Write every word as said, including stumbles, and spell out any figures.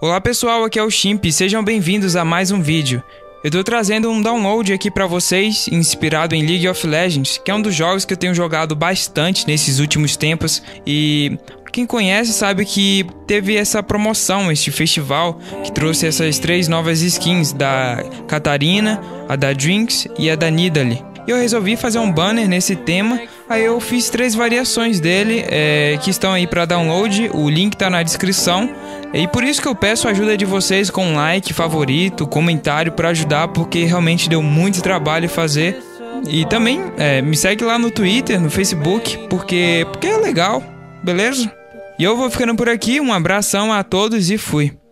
Olá pessoal, aqui é o Chimp e sejam bem-vindos a mais um vídeo. Eu tô trazendo um download aqui pra vocês, inspirado em League of Legends, que é um dos jogos que eu tenho jogado bastante nesses últimos tempos. E quem conhece sabe que teve essa promoção, este festival, que trouxe essas três novas skins, da Katarina, a da Jinx e a da Nidalee. Eu resolvi fazer um banner nesse tema, aí eu fiz três variações dele, é, que estão aí para download, o link tá na descrição. E por isso que eu peço a ajuda de vocês com like, favorito, comentário para ajudar, porque realmente deu muito trabalho fazer. E também é, me segue lá no Twitter, no Facebook, porque, porque é legal, beleza? E eu vou ficando por aqui, um abração a todos e fui!